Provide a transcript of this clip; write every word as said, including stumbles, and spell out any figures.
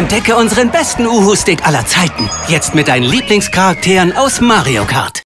Entdecke unseren besten Uhu-Stick aller Zeiten. Jetzt mit deinen Lieblingscharakteren aus Mario Kart.